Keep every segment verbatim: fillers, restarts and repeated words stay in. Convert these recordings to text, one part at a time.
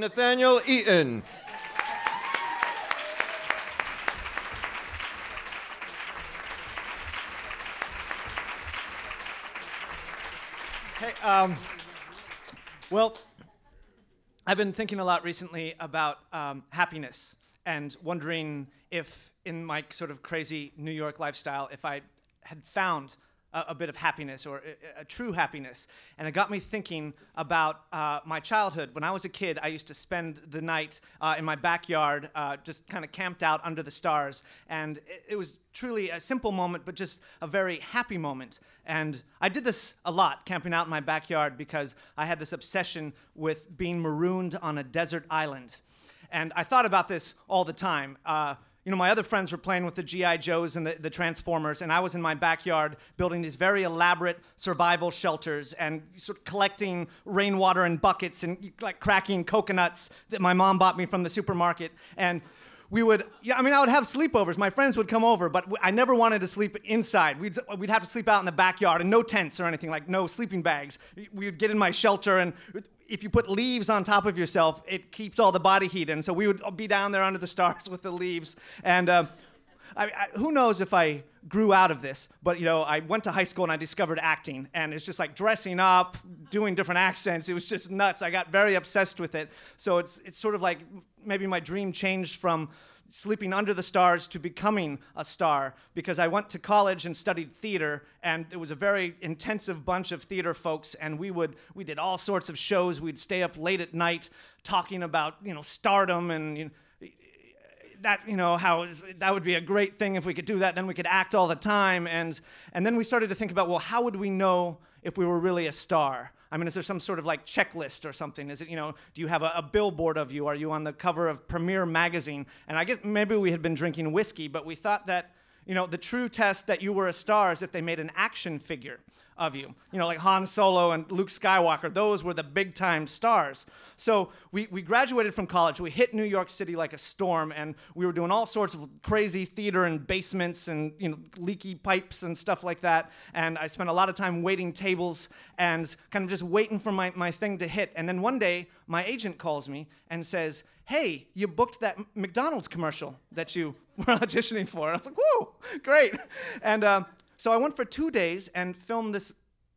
Nathaniel Eaton. Hey, um, well, I've been thinking a lot recently about um, happiness and wondering if, in my sort of crazy New York lifestyle, if I had found a, a bit of happiness or a, a true happiness. And it got me thinking about uh, my childhood. When I was a kid, I used to spend the night uh, in my backyard, uh, just kind of camped out under the stars. And it, it was truly a simple moment, but just a very happy moment. And I did this a lot, camping out in my backyard, because I had this obsession with being marooned on a desert island. And I thought about this all the time. Uh, you know, my other friends were playing with the G I Joes and the, the Transformers, and I was in my backyard building these very elaborate survival shelters and sort of collecting rainwater in buckets and like cracking coconuts that my mom bought me from the supermarket. And we would, yeah, I mean, I would have sleepovers. My friends would come over, but I never wanted to sleep inside. We'd, we'd have to sleep out in the backyard, and no tents or anything, like no sleeping bags. We would get in my shelter, and if you put leaves on top of yourself, it keeps all the body heat in. So we would be down there under the stars with the leaves. And uh, I, I, who knows if I grew out of this, but you know, I went to high school and I discovered acting. And it's just like dressing up, doing different accents. It was just nuts. I got very obsessed with it. So it's, it's sort of like maybe my dream changed from sleeping under the stars to becoming a star, because I went to college and studied theater, and it was a very intensive bunch of theater folks, and we would we did all sorts of shows. We'd stay up late at night talking about, you know, stardom and, you know, that, you know, how that would be a great thing if we could do that. Then we could act all the time. And and then we started to think about, well, how would we know if we were really a star? I mean, is there some sort of like checklist or something? Is it, you know, do you have a, a billboard of you? Are you on the cover of Premiere magazine? And I guess maybe we had been drinking whiskey, but we thought that, you know, the true test that you were a star is if they made an action figure of you. You know, like Han Solo and Luke Skywalker, those were the big time stars. So we, we graduated from college, we hit New York City like a storm, and we were doing all sorts of crazy theater in basements and, you know, leaky pipes and stuff like that. And I spent a lot of time waiting tables and kind of just waiting for my, my thing to hit. And then one day, my agent calls me and says, hey, you booked that McDonald's commercial that you were auditioning for. And I was like, whoa, great. And um, so I went for two days and filmed this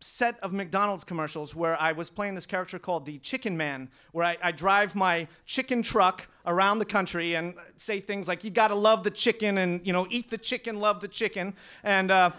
set of McDonald's commercials where I was playing this character called the Chicken Man, where I, I drive my chicken truck around the country and say things like, you gotta love the chicken, and, you know, eat the chicken, love the chicken. And uh,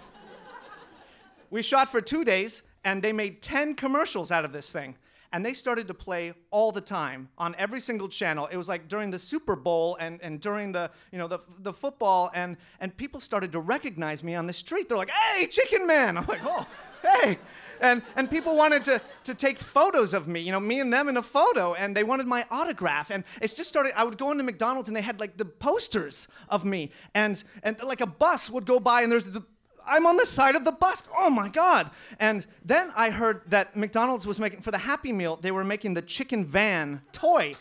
we shot for two days, and they made ten commercials out of this thing. And they started to play all the time on every single channel. It was like during the Super Bowl and, and during the, you know, the, the football, and, and people started to recognize me on the street. They're like, hey, Chicken Man. I'm like, oh, hey. And, and people wanted to, to take photos of me, you know, me and them in a photo, and they wanted my autograph. And it's just started, I would go into McDonald's and they had like the posters of me, and, and like a bus would go by and there's the, I'm on the side of the bus, oh my God. And then I heard that McDonald's was making, for the Happy Meal, they were making the chicken van toy. And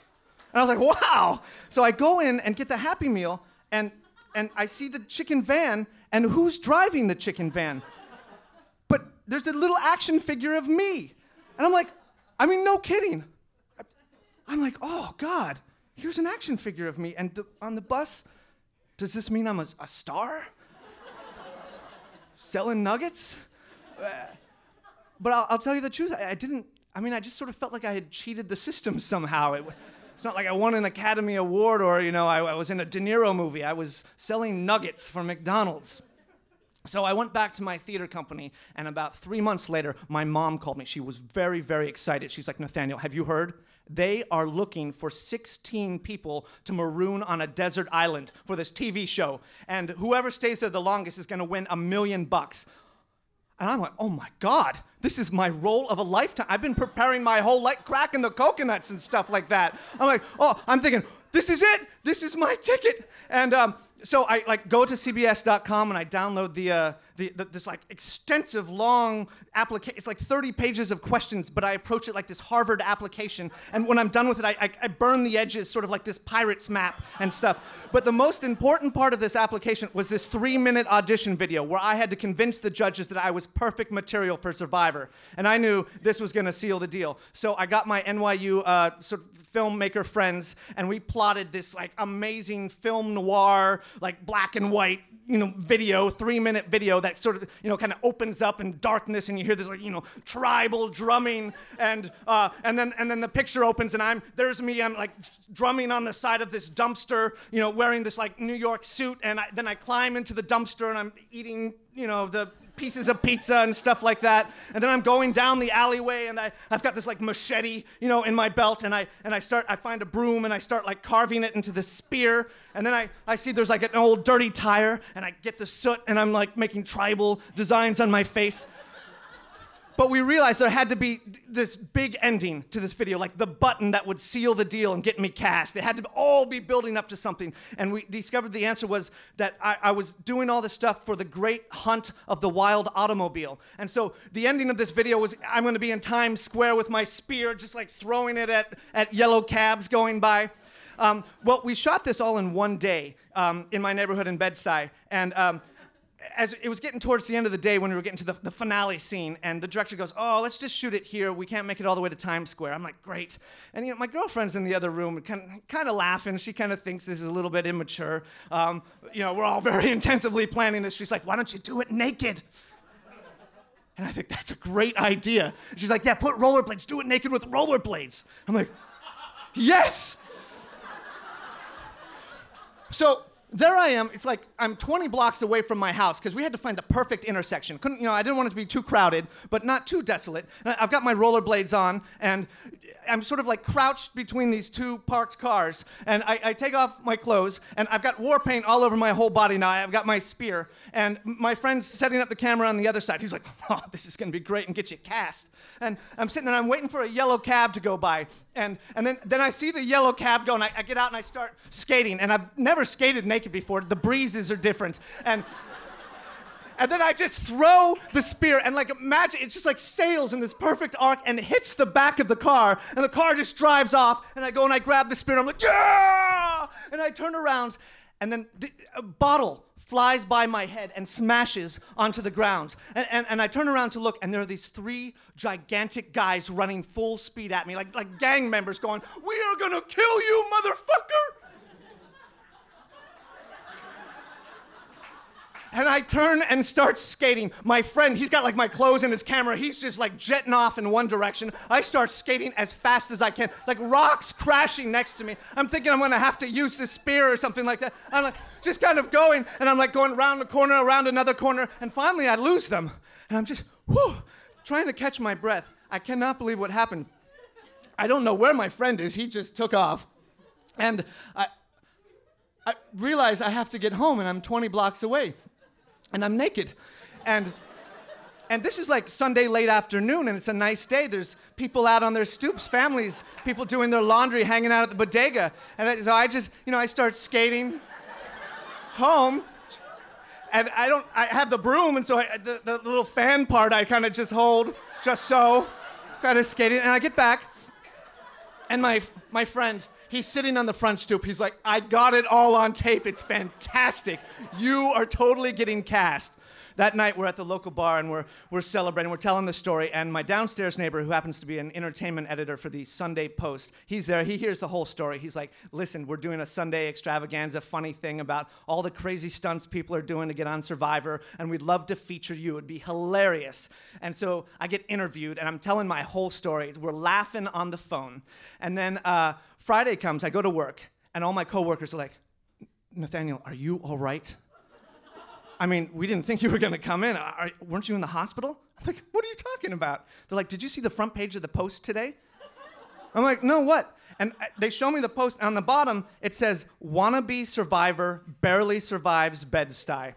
I was like, wow. So I go in and get the Happy Meal, and, and I see the chicken van, and who's driving the chicken van? But there's a little action figure of me. And I'm like, I mean, no kidding. I'm like, oh God, here's an action figure of me. And the, on the bus, does this mean I'm a, a star? Selling nuggets? But I'll, I'll tell you the truth, I, I didn't, I mean, I just sort of felt like I had cheated the system somehow. It, it's not like I won an Academy Award or, you know, I, I was in a De Niro movie. I was selling nuggets for McDonald's. So I went back to my theater company, and about three months later, my mom called me. She was very, very excited. She's like, Nathaniel, have you heard? They are looking for sixteen people to maroon on a desert island for this T V show. And whoever stays there the longest is gonna win a million bucks. And I'm like, oh my God, this is my role of a lifetime. I've been preparing my whole life, cracking the coconuts and stuff like that. I'm like, oh, I'm thinking, this is it. This is my ticket. And um, so I like go to C B S dot com and I download the, uh, the, the this like extensive long application. It's like thirty pages of questions, but I approach it like this Harvard application. And when I'm done with it, I, I, I burn the edges, sort of like this pirate's map and stuff. But the most important part of this application was this three minute audition video where I had to convince the judges that I was perfect material for Survivor. And I knew this was going to seal the deal. So I got my N Y U uh, sort of filmmaker friends, and we plotted this like amazing film noir, like black and white, you know, video, three minute video that sort of, you know, kind of opens up in darkness, and you hear this like, you know, tribal drumming, and uh, and then and then the picture opens, and I'm there's me, I'm like drumming on the side of this dumpster, you know, wearing this like New York suit, and I, then I climb into the dumpster and I'm eating, you know, the pieces of pizza and stuff like that, and then I'm going down the alleyway, and I, I've got this like machete, you know, in my belt, and I and I start I find a broom and I start like carving it into the spear, and then I I see there's like an old dirty tire, and I get the soot, and I'm like making tribal designs on my face. But we realized there had to be this big ending to this video, like the button that would seal the deal and get me cast. It had to all be building up to something. And we discovered the answer was that I, I was doing all this stuff for the great hunt of the wild automobile. And so the ending of this video was I'm going to be in Times Square with my spear, just like throwing it at, at yellow cabs going by. Um, well, we shot this all in one day um, in my neighborhood in Bed-Stuy. And, um, as it was getting towards the end of the day when we were getting to the, the finale scene, and the director goes, oh, let's just shoot it here. We can't make it all the way to Times Square. I'm like, great. And you know, my girlfriend's in the other room kind, kind of laughing. She kind of thinks this is a little bit immature. Um, you know, we're all very intensively planning this. She's like, why don't you do it naked? And I think that's a great idea. She's like, yeah, put rollerblades. Do it naked with rollerblades. I'm like, yes. So there I am, it's like I'm twenty blocks away from my house, because we had to find the perfect intersection. Couldn't, you know, I didn't want it to be too crowded, but not too desolate. And I've got my rollerblades on, and I'm sort of like crouched between these two parked cars, and I, I take off my clothes, and I've got war paint all over my whole body now. I've got my spear, and my friend's setting up the camera on the other side. He's like, oh, this is gonna be great and get you cast. And I'm sitting there, and I'm waiting for a yellow cab to go by, and, and then, then I see the yellow cab go, and I, I get out and I start skating, and I've never skated naked before. The breezes are different. And, and then I just throw the spear, and like imagine, it just like sails in this perfect arc and hits the back of the car, and the car just drives off, and I go and I grab the spear, and I'm like, yeah! And I turn around, and then the, a bottle flies by my head and smashes onto the ground. And, and, and I turn around to look, and there are these three gigantic guys running full speed at me, like, like gang members going, we are gonna kill you, motherfucker! And I turn and start skating. My friend, he's got like my clothes and his camera. He's just like jetting off in one direction. I start skating as fast as I can, like rocks crashing next to me. I'm thinking I'm gonna have to use the spear or something like that. I'm like just kind of going, and I'm like going around the corner, around another corner, and finally I lose them. And I'm just, whew, trying to catch my breath. I cannot believe what happened. I don't know where my friend is. He just took off. And I, I realize I have to get home, and I'm twenty blocks away. And I'm naked. And, and this is like Sunday late afternoon, and it's a nice day. There's people out on their stoops, families, people doing their laundry, hanging out at the bodega. And I, so I just, you know, I start skating home. And I don't, I have the broom, and so I, the, the little fan part I kind of just hold, just so, kind of skating. And I get back, and my, my friend, he's sitting on the front stoop. He's like, I got it all on tape. It's fantastic. You are totally getting cast. That night, we're at the local bar, and we're, we're celebrating. We're telling the story. And my downstairs neighbor, who happens to be an entertainment editor for the Sunday Post, he's there. He hears the whole story. He's like, listen, we're doing a Sunday extravaganza, funny thing about all the crazy stunts people are doing to get on Survivor, and we'd love to feature you. It'd be hilarious. And so I get interviewed, and I'm telling my whole story. We're laughing on the phone. And then... Uh, Friday comes, I go to work, and all my coworkers are like, Nathaniel, are you all right? I mean, we didn't think you were gonna come in. Are, weren't you in the hospital? I'm like, what are you talking about? They're like, did you see the front page of the Post today? I'm like, no, what? And I, they show me the Post, and on the bottom, it says, wannabe survivor barely survives Bed-Stuy.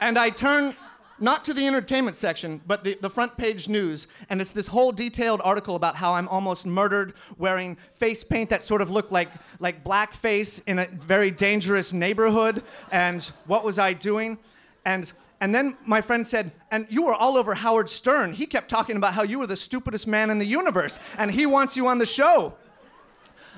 And I turn not to the entertainment section, but the, the front page news, and it's this whole detailed article about how I'm almost murdered wearing face paint that sort of looked like, like blackface in a very dangerous neighborhood, and what was I doing? And, and then my friend said, and you were all over Howard Stern. He kept talking about how you were the stupidest man in the universe, and he wants you on the show.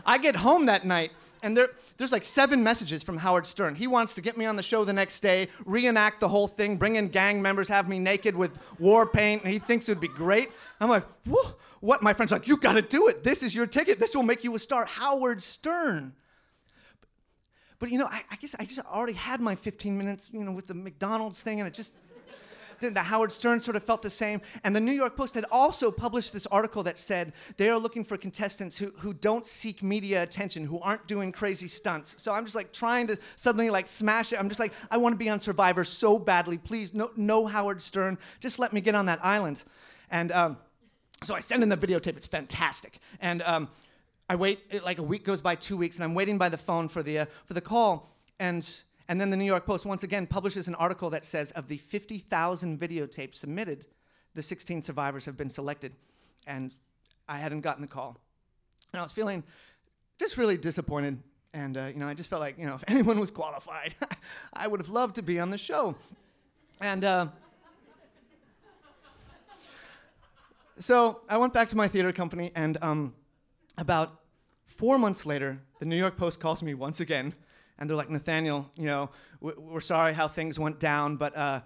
I get home that night, and there, there's like seven messages from Howard Stern. He wants to get me on the show the next day, reenact the whole thing, bring in gang members, have me naked with war paint, and he thinks it would be great. I'm like, whoa, what? My friend's like, you gotta do it. This is your ticket. This will make you a star. Howard Stern. But you know, I, I guess I just already had my fifteen minutes, you know, with the McDonald's thing, and it just, the Howard Stern sort of felt the same. And the New York Post had also published this article that said they are looking for contestants who, who don't seek media attention, who aren't doing crazy stunts. So I'm just like trying to suddenly like smash it. I'm just like, I want to be on Survivor so badly. Please, no, no Howard Stern. Just let me get on that island. And um, so I send in the videotape. It's fantastic. And um, I wait, it, like a week goes by, two weeks, and I'm waiting by the phone for the, uh, for the call. And And then the New York Post once again publishes an article that says of the fifty thousand videotapes submitted, the sixteen survivors have been selected. And I hadn't gotten the call. And I was feeling just really disappointed. And uh, you know, I just felt like, you know, if anyone was qualified, I would have loved to be on the show. And uh, so I went back to my theater company, and um, about four months later, the New York Post calls me once again. And they're like, Nathaniel, you know, we're sorry how things went down, but uh,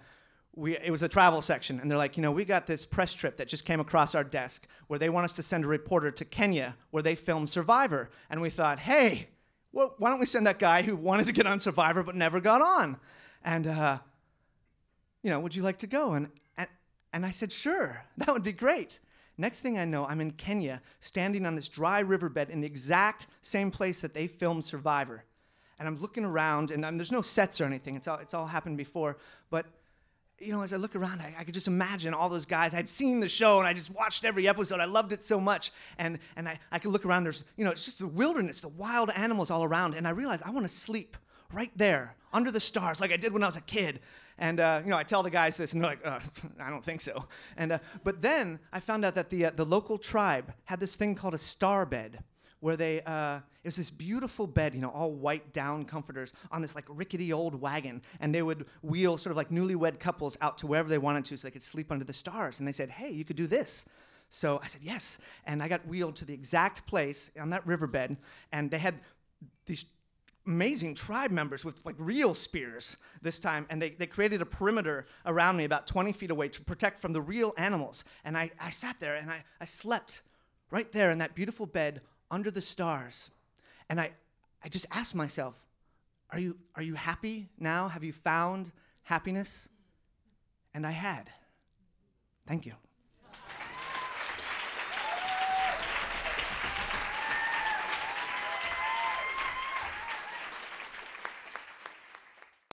we, it was the travel section. And they're like, you know, we got this press trip that just came across our desk where they want us to send a reporter to Kenya where they film Survivor. And we thought, hey, well, why don't we send that guy who wanted to get on Survivor but never got on? And, uh, you know, would you like to go? And, and, and I said, sure, that would be great. Next thing I know, I'm in Kenya, standing on this dry riverbed in the exact same place that they filmed Survivor. And I'm looking around, and I'm, there's no sets or anything. It's all, it's all happened before. But, you know, as I look around, I, I could just imagine all those guys. I'd seen the show, and I just watched every episode. I loved it so much. And, and I, I could look around. There's, you know, it's just the wilderness, the wild animals all around. And I realized I want to sleep right there, under the stars, like I did when I was a kid. And, uh, you know, I tell the guys this, and they're like, uh, I don't think so. And, uh, but then I found out that the, uh, the local tribe had this thing called a star bed, where they, uh, it was this beautiful bed, you know, all white down comforters on this like rickety old wagon, and they would wheel sort of like newlywed couples out to wherever they wanted to so they could sleep under the stars. And they said, hey, you could do this. So I said, yes. And I got wheeled to the exact place on that riverbed, and they had these amazing tribe members with like real spears this time, and they, they created a perimeter around me about twenty feet away to protect from the real animals. And I, I sat there, and I, I slept right there in that beautiful bed under the stars. And I, I just asked myself, are you, are you happy now? Have you found happiness? And I had. Thank you.